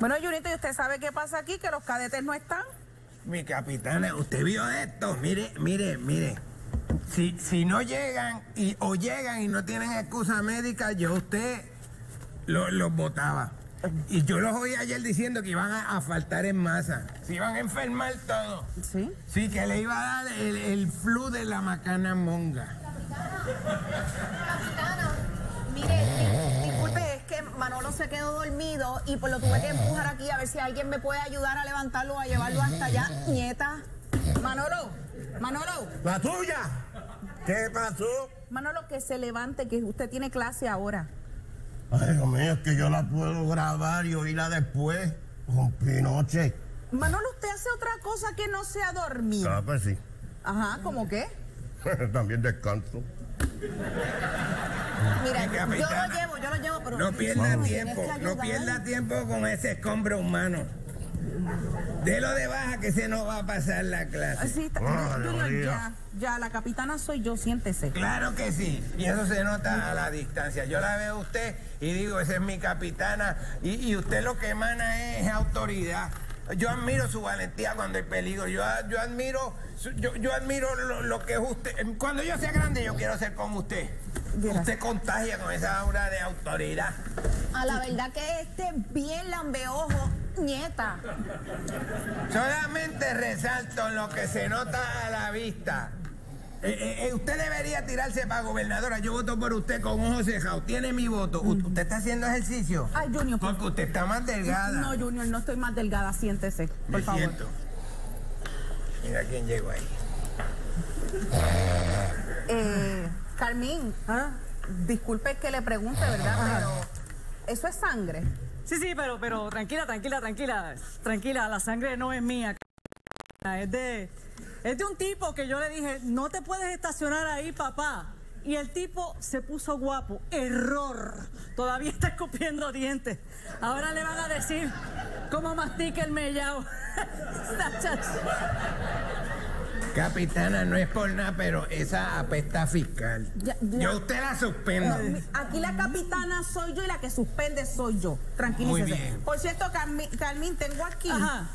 Bueno, Junito, ¿y usted sabe qué pasa aquí? Que los cadetes no están. Mi capitana, usted vio esto. Mire, mire, mire. Si no llegan o llegan y no tienen excusa médica, yo a usted los votaba. Y yo los oí ayer diciendo que iban a faltar en masa. Se iban a enfermar todos. ¿Sí? Sí, que le iba a dar el flu de la macana monga. Capitana, mire, disculpe, es que Manolo se quedó dormido y pues lo tuve que empujar aquí a ver si alguien me puede ayudar a levantarlo o a llevarlo hasta allá. Nieta. Manolo. La tuya. ¿Qué pasó? Manolo, que se levante, que usted tiene clase ahora. Ay, Dios mío, es que yo la puedo grabar y oírla después con Pinoche. Manolo, usted hace otra cosa que no sea dormir. Ah, pues sí. Ajá, ¿cómo qué? También descanso. Mira, yo lo llevo, pero... No pierda tiempo, no pierda tiempo con ese escombro humano. De lo de baja que se nos va a pasar la clase. Sí, está, Junior, ya, la capitana soy yo, siéntese. Claro que sí, y eso se nota a la distancia. Yo la veo a usted y digo, esa es mi capitana, y usted lo que emana es autoridad. Yo admiro su valentía cuando hay peligro. Yo admiro lo que es usted. Cuando yo sea grande, yo quiero ser como usted. Gracias. Usted contagia con esa aura de autoridad. A la verdad que bien lambeojo, nieta. Solamente resalto lo que se nota a la vista. Usted debería tirarse para gobernadora. Yo voto por usted con ojos cejados. Tiene mi voto. ¿Usted está haciendo ejercicio? Ay, Junior. Porque usted está más delgada. No, Junior, no estoy más delgada. Siéntese, por favor. Siento. Mira quién llegó ahí. Carmín, ¿ah? Disculpe que le pregunte, ¿verdad? Pero eso es sangre. Sí, pero tranquila. La sangre no es mía. Es de un tipo que yo le dije, no te puedes estacionar ahí, papá. Y el tipo se puso guapo. Error. Todavía está escupiendo dientes. Ahora le van a decir cómo mastica el mellao. Capitana, no es por nada, pero esa apesta fiscal. Yo a usted la suspendo. Aquí la capitana soy yo y la que suspende soy yo. Tranquilícese. Muy bien. Por cierto, Carmín, tengo aquí... Ajá.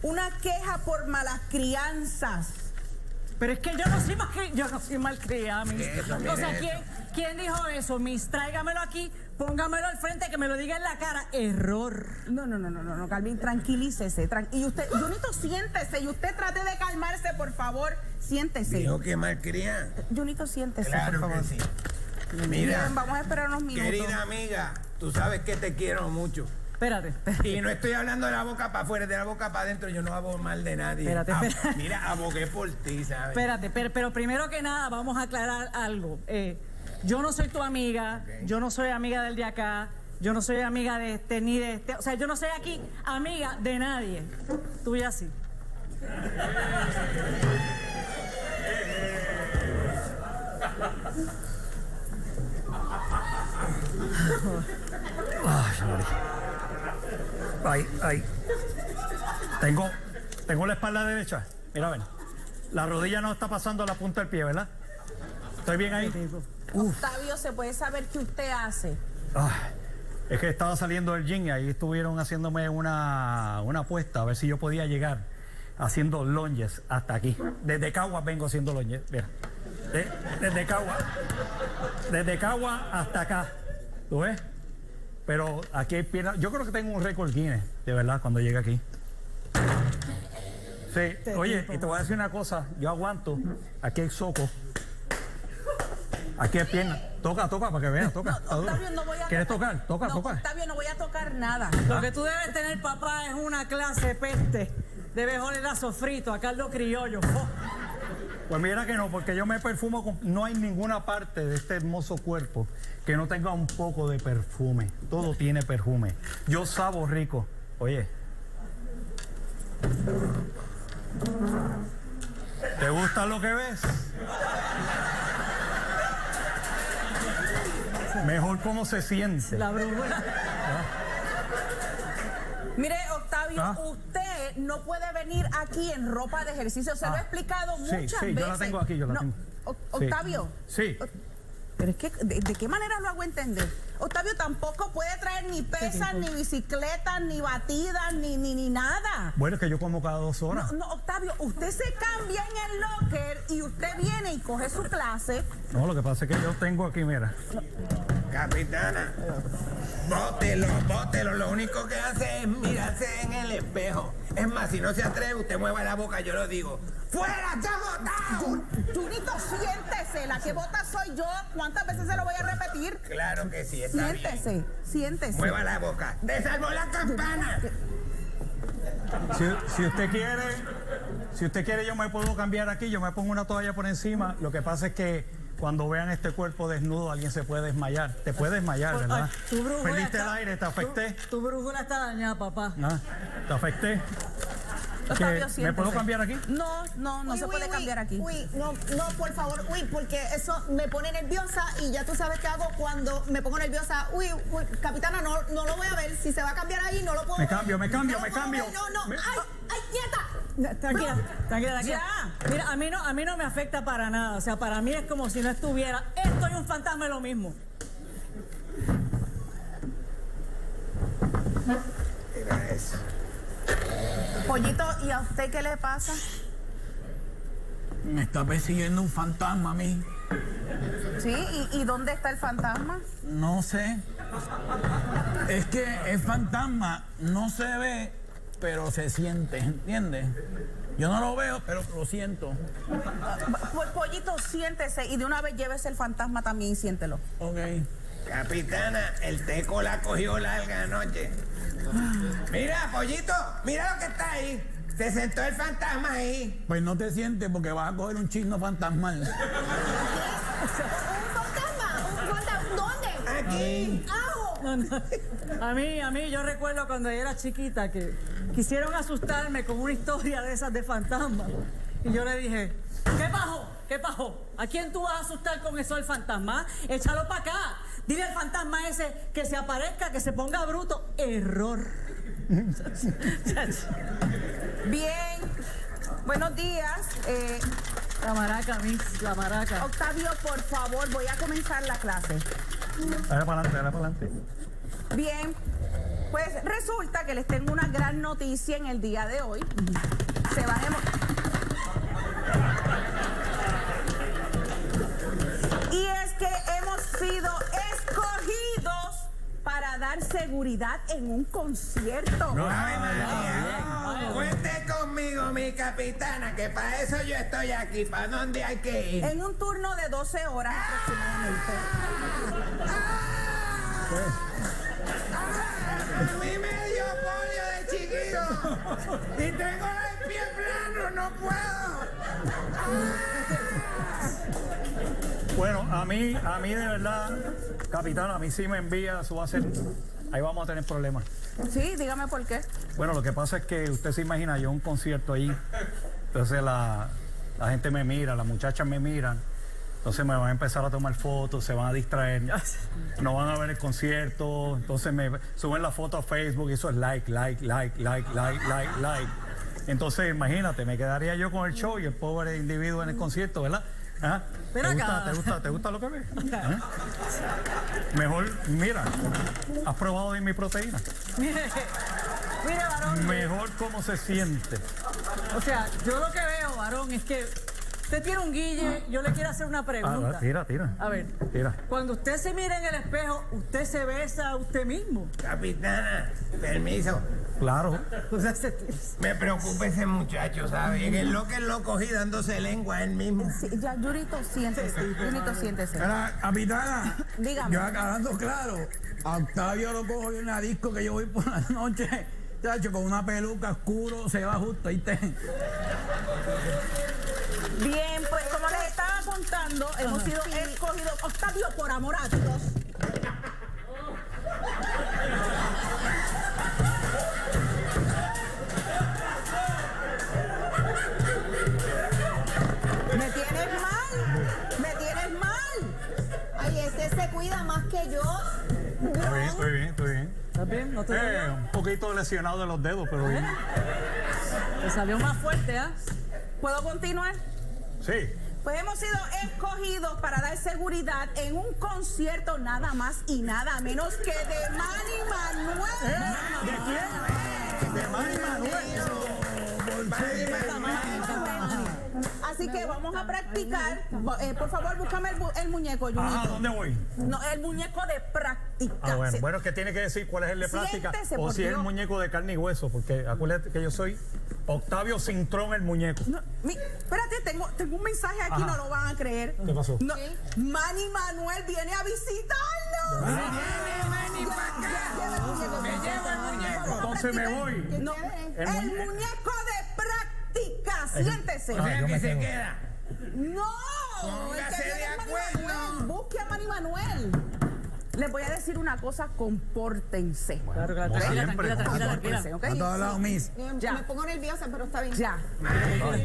Una queja por malas crianzas. Pero es que yo no soy malcriada, mis. O sea, ¿quién dijo eso, mis? Tráigamelo aquí, póngamelo al frente, que me lo diga en la cara. Error. No, Carmín, tranquilícese. Y usted, Junito, siéntese. Y usted trate de calmarse, por favor. Siéntese. Dijo que malcriada. Junito, siéntese, claro, por favor. Que sí. Mira, bien, vamos a esperar unos minutos. Querida amiga, tú sabes que te quiero mucho. Espérate. Y no estoy hablando de la boca para afuera, de la boca para adentro. Yo no abogo mal de nadie. Espérate. Mira, abogué por ti, ¿sabes? Espérate, pero primero que nada vamos a aclarar algo. Yo no soy tu amiga, okay. Yo no soy amiga del de acá, yo no soy amiga de este ni de este. O sea, yo no soy aquí amiga de nadie. Tú ya sí. Ay. Tengo la espalda derecha. Mira, ven. La rodilla no está pasando a la punta del pie, ¿verdad? ¿Estoy bien ahí? Octavio, ¿se puede saber qué usted hace? Es que estaba saliendo del gym y ahí estuvieron haciéndome una apuesta a ver si yo podía llegar haciendo longes hasta aquí. Desde Caguas vengo haciendo longes. Mira. Desde Caguas. Desde Caguas hasta acá. ¿Tú ves? Pero aquí hay piernas. Yo creo que tengo un récord Guinness, de verdad, cuando llegue aquí. Sí, oye, y te voy a decir una cosa. Yo aguanto. Aquí hay soco. Aquí hay piernas. Toca, para que veas, toca. No, Octavio, no voy a... ¿Quieres tocar? Toca. Octavio, no voy a tocar nada. Lo que tú debes tener, papá, es una clase peste. Debes oler a sofrito, a caldo criollo. Pues mira que no, porque yo me perfumo con... No hay ninguna parte de este hermoso cuerpo que no tenga un poco de perfume. Todo tiene perfume. Yo sabo rico. Oye. ¿Te gusta lo que ves? Mejor cómo se siente. La brújula. Mire, Octavio, usted no puede venir aquí en ropa de ejercicio. Se lo he explicado muchas veces. Yo la tengo aquí, yo la tengo. Octavio. Sí. Pero es que, ¿de qué manera lo hago entender? Octavio tampoco puede traer ni pesas, ni bicicletas, ni batidas, ni nada. Bueno, es que yo como cada 2 horas. No, Octavio, usted se cambia en el locker y usted viene y coge su clase. No, lo que pasa es que yo tengo aquí, mira. Capitana, bótelo. Lo único que hace es mirarse en el espejo. Es más, si no se atreve, usted mueva la boca, yo lo digo. ¡Fuera, ya botado! Junito, siéntese. La que bota soy yo. ¿Cuántas veces se lo voy a repetir? Claro que sí, está bien. Siéntese. Mueva la boca. ¡Desarmó la campana! Si usted quiere, yo me puedo cambiar aquí. Yo me pongo una toalla por encima. Lo que pasa es que cuando vean este cuerpo desnudo, alguien se puede desmayar. Te puede desmayar, ¿verdad? Perdiste el aire, te afecté. Tu brújula está dañada, papá. Ah, te afecté. ¿Me puedo cambiar aquí? No, no se puede cambiar aquí. Uy, no, por favor, porque eso me pone nerviosa y ya tú sabes qué hago cuando me pongo nerviosa. Uy, capitana, no lo voy a ver. Si se va a cambiar ahí, no lo puedo ver. Me cambio. No. ¡Ay, quieta! Tranquila. Mira, a mí no me afecta para nada. O sea, para mí es como si no estuviera. Esto y un fantasma es lo mismo. Mira eso. Pollito, ¿y a usted qué le pasa? Me está persiguiendo un fantasma a mí. ¿Sí? ¿Y dónde está el fantasma? No sé. Es que el fantasma no se ve, pero se siente, ¿entiendes? Yo no lo veo, pero lo siento. Pues, Pollito, siéntese y de una vez llévese el fantasma también y siéntelo. Ok. Capitana, el teco la cogió larga anoche. Mira, Pollito, mira lo que está ahí. Se sentó el fantasma ahí. Pues no te sientes porque vas a coger un chisno fantasmal. ¿Un fantasma? ¿Dónde? Aquí. No. A mí, yo recuerdo cuando yo era chiquita que quisieron asustarme con una historia de esas de fantasma. Y yo le dije, ¿qué pasó? ¿A quién tú vas a asustar con eso el fantasma? Échalo para acá. Dile al fantasma ese que se aparezca, que se ponga bruto. Error. Bien. Buenos días. La maraca. Octavio, por favor, voy a comenzar la clase. Ahora para adelante. Bien. Pues resulta que les tengo una gran noticia en el día de hoy. Se van y es que hemos sido escogidos para dar seguridad en un concierto. ¡Ay, María! Cuente conmigo, mi capitana, que para eso yo estoy aquí. ¿Para dónde hay que ir? En un turno de 12 horas aproximadamente. A mí me dio polio de chiquito y tengo el pie plano, no puedo. Bueno, a mí de verdad, capitán, a mí sí me envía, eso va a ser, ahí vamos a tener problemas. Sí, dígame por qué. Bueno, lo que pasa es que usted se imagina, yo un concierto ahí, entonces la gente me mira, las muchachas me miran. Entonces me van a empezar a tomar fotos, se van a distraer, no van a ver el concierto, entonces me suben la foto a Facebook y eso es like. Entonces imagínate, me quedaría yo con el show y el pobre individuo en el concierto, ¿verdad? ¿Ah? ¿Te gusta lo que ves? ¿Ah? Mejor, mira, ¿has probado de mi proteína? Mire, varón. Mejor cómo se siente. O sea, yo lo que veo, varón, es que usted tiene un guille, yo le quiero hacer una pregunta. Tira. A ver, tira. Cuando usted se mira en el espejo, ¿usted se besa a usted mismo? Capitana, permiso. Claro. Me preocupa ese muchacho, ¿sabes? En el locker lo cogí dándose lengua a él mismo. Sí, ya, Junito, siéntese. Capitana, dígame. Yo acabando claro, a Octavio lo cojo en una disco que yo voy por la noche, chacho, con una peluca oscuro, se va justo, ahí está. Bien, pues como les estaba contando, hemos sido escogidos, Octavio, por amor a Dios. Me tienes mal. Ay, ese se cuida más que yo. Estoy bien. ¿Estás bien? ¿No te duele? Un poquito lesionado de los dedos, pero bien. Te salió más fuerte, ¿eh? ¿Puedo continuar? Sí. Pues hemos sido escogidos para dar seguridad en un concierto nada más y nada menos que de Manny Manuel. ¿De quién? De Manny Manuel. Así que vamos a practicar. Por favor, búscame el muñeco, Junito. Ah, ¿dónde voy? No, el muñeco de práctica. Ah, bueno, bueno, es que tiene que decir cuál es el de práctica. O si es el muñeco de carne y hueso, porque acuérdate que yo soy Octavio Cintrón, el muñeco. No, espérate, tengo un mensaje aquí, no lo van a creer. ¿Qué pasó? No, Manny Manuel viene a visitarnos. ¡Viene Manny para acá! ¡Me lleva el muñeco! Entonces me voy. No, el muñeco de práctica, siéntese. O sea, que se queda. ¡No! Póngase de acuerdo. Busque a Manny Manuel. Les voy a decir una cosa, compórtense. Bueno, tranquila, ¿okay? A todos lados, Miss. Ya. Me pongo nerviosa, pero está bien. Ya.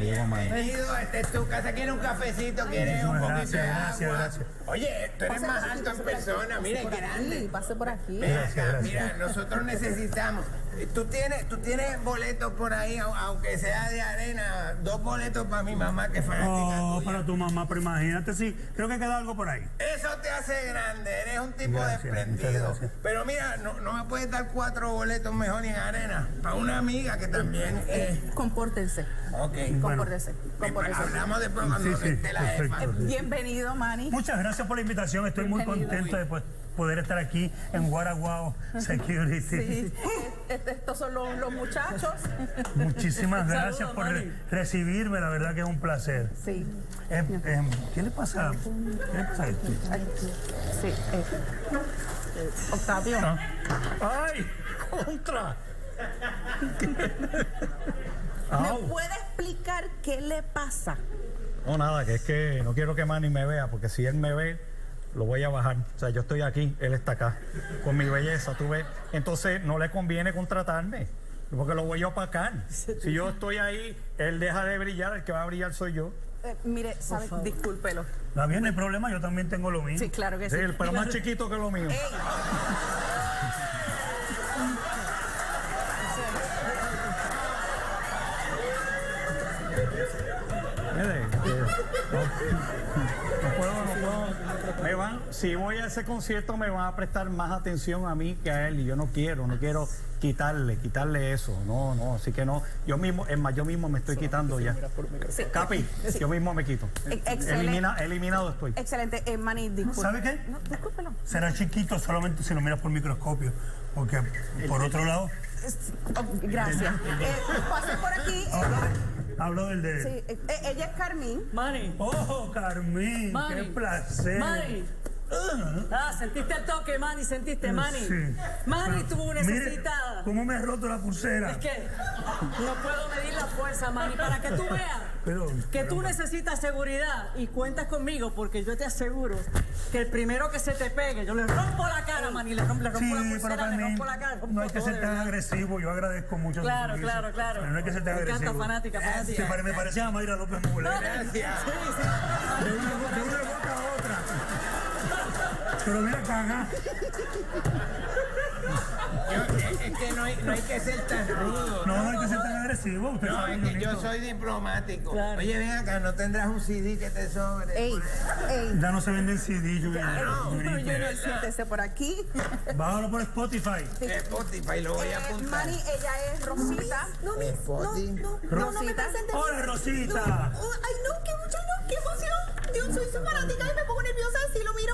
Bienvenido, este es tu casa, quiere un cafecito, quiere un poquito de agua. Gracias. Oye, tú eres más alto en persona, mira, es grande. Pase por aquí. Mira, nosotros necesitamos. Tú tienes boletos por ahí, aunque sea de arena, 2 boletos para mi mamá, que es fanática. No, para tu mamá, pero imagínate, sí, creo que queda algo por ahí. Eso te hace grande, eres un tipo desprendido. Pero mira, no me puedes dar 4 boletos mejor ni en arena, para una amiga que también es... Compórtense. Ok. Bueno, compórtense. Hablamos de pronto, de la jefa. Bienvenido, Manny. Muchas gracias por la invitación, estoy muy contento de poder estar aquí en Guaraguao Security. Sí. Estos son los muchachos. Muchísimas gracias. Saludos, por recibirme, la verdad que es un placer. Sí. ¿Qué le pasa? ¿Qué le pasa a esto? Sí. Octavio. ¿Ah? ¡Ay! ¡Contra! ¿Me puede explicar qué le pasa? No, nada, que es que no quiero que Manny me vea, porque si él me ve, lo voy a bajar. O sea, yo estoy aquí, él está acá, con mi belleza, tú ves. Entonces, no le conviene contratarme, porque lo voy a opacar. Si yo estoy ahí, él deja de brillar, el que va a brillar soy yo. Mire, ¿sabes? Discúlpelo. Está bien, no hay problema, yo también tengo lo mío. Sí, claro que sí. Sí, pero más chiquito que lo mío. Ey. No puedo. Me van, si voy a ese concierto me van a prestar más atención a mí que a él, y yo no quiero quitarle eso, no, así que no, yo mismo, es más, yo mismo me estoy quitando ya. Sí, Capi, sí. Yo mismo me quito. Eliminado estoy. Excelente, Manny, disculpe. ¿Sabe qué? No, discúlpelo. Será chiquito solamente si lo miras por microscopio, porque por otro lado... Gracias. Pase por aquí... Hablo del de... Sí, ella es Carmín. Manny. ¡Oh, Carmín! ¡Qué placer! Manny. Sentiste el toque, Manny, Sí. Manny, tú necesitada. Mire, ¿cómo me has roto la pulsera? Es que no puedo medir la fuerza, Manny, para que tú veas que tú necesitas seguridad y cuentas conmigo, porque yo te aseguro que el primero que se te pegue, yo le rompo la cara, Manny, le rompo la pulsera, pero le rompo la cara. No hay que ser tan agresivo, yo agradezco mucho. Claro. Pero no hay que ser tan agresivo. Me encanta, fanática. Me parece a Mayra López Mugler. Gracias. Sí. De una boca a otra. Pero mira, caga. Es que no hay que ser tan rudo. No hay que ser tan agresivo. Usted no, es que yo soy diplomático. Claro. Oye, ven acá, ¿no tendrás un CD que te sobre? Ya no se vende el CD, yo siéntese por aquí. Bájalo por Spotify. Spotify, lo voy a apuntar. Manny, ella es Rosita. No me presentes. ¡Hola, Rosita! Ay, no, qué mucho, no, qué emoción. Yo soy su fanática y me pongo nerviosa si lo miro.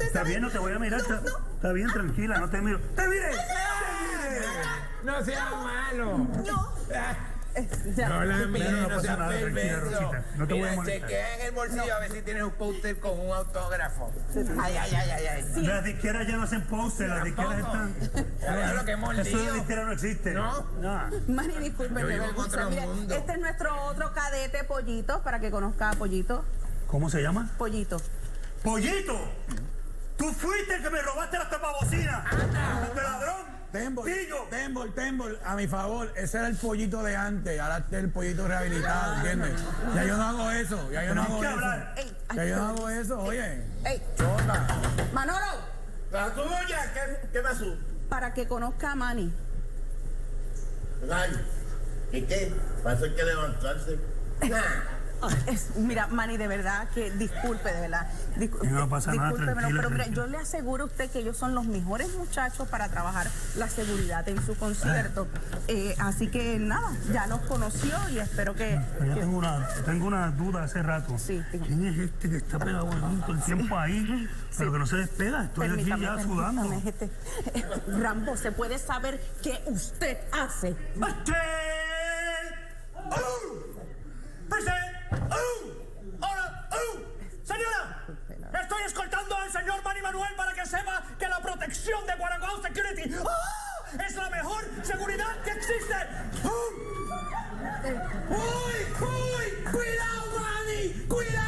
Está bien, no te voy a mirar. Está bien, tranquila, no te miro. ¡Te miré! No seas malo. No. No la mires, no seas perverso. No te voy a molestar. Chequea en el bolsillo a ver si tienes un póster con un autógrafo. Ay. Las disqueras ya no hacen póster, las disqueras están... Eso de disquera no existe. No. Manny, disculpe. Este es nuestro otro cadete, Pollito, para que conozca a Pollito. ¿Cómo se llama? Pollito. ¡Pollito! ¡Tú fuiste el que me robaste las tapabocinas! ¡Este ladrón! Tembol, a mi favor, ese era el pollito de antes, ahora está el pollito rehabilitado, ¿entiendes? Ya yo no hago eso, oye. Chota. ¡Manolo! ¿La tuya? ¿Qué pasó? Para que conozca a Manny. Ay, ¿y qué? Para eso hay que levantarse. Mira, Manny, de verdad que disculpe, de verdad. No pasa nada, tranquila, pero yo le aseguro a usted que ellos son los mejores muchachos para trabajar la seguridad en su concierto. Así que nada, ya los conoció y espero que... Yo tengo una duda hace rato. Sí, ¿quién es este que está pegado todo el tiempo ahí, pero que no se despega? Estoy aquí ya sudando. Rambo, ¿se puede saber qué usted hace? ¡Señora! Estoy escoltando al señor Manny Manuel para que sepa que la protección de Guaraguao Security es la mejor seguridad que existe. ¡Uy! ¡Cuidado, Manny! ¡Cuidado!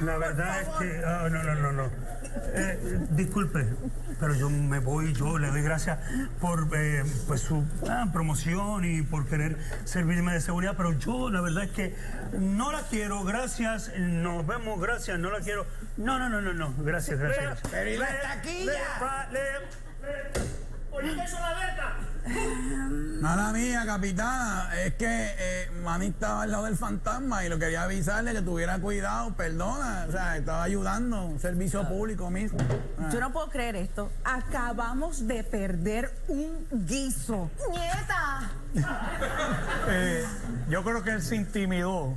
La verdad es que... Oh, no. Disculpe, pero yo me voy, yo le doy gracias por pues su promoción y por querer servirme de seguridad, pero yo la verdad es que no la quiero, gracias, nos vemos, gracias, no la quiero. No, gracias. Pero ¿y la taquilla? Oye, ¿qué es una alerta? Mala mía, capitana, es que Manny estaba al lado del fantasma y lo quería avisarle que tuviera cuidado, perdona, o sea, estaba ayudando, un servicio público mismo. Yo no puedo creer esto, acabamos de perder un guiso. ¡Nieta! Yo creo que él se intimidó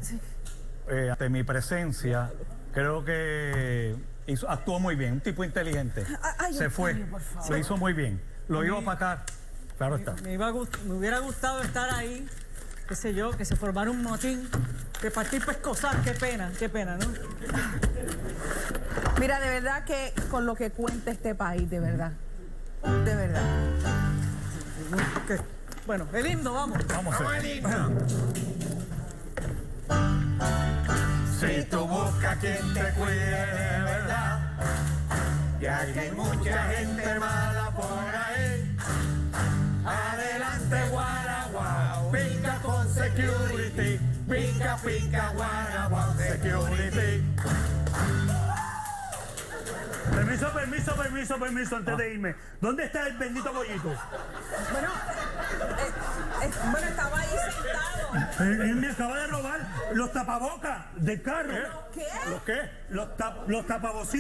ante mi presencia, creo que actuó muy bien, un tipo inteligente, se fue, lo hizo muy bien, lo iba a pagar. Claro está. Me hubiera gustado estar ahí, qué sé yo, que se formara un motín, que partir pescozar, qué pena, ¿no? Mira, de verdad que con lo que cuenta este país, de verdad. De verdad. Bueno, el himno, vamos. Vamos al himno. Si tú buscas quien te cuide de verdad, ya que hay mucha gente mala por ahí. Adelante, Guaraguao, pica con security, pica, Guaraguao security. Permiso, antes de irme. ¿Dónde está el bendito pollito? Bueno, estaba ahí sentado. Él me acaba de robar los tapabocas del carro. ¿Qué? ¿Los qué? Los tapabocas.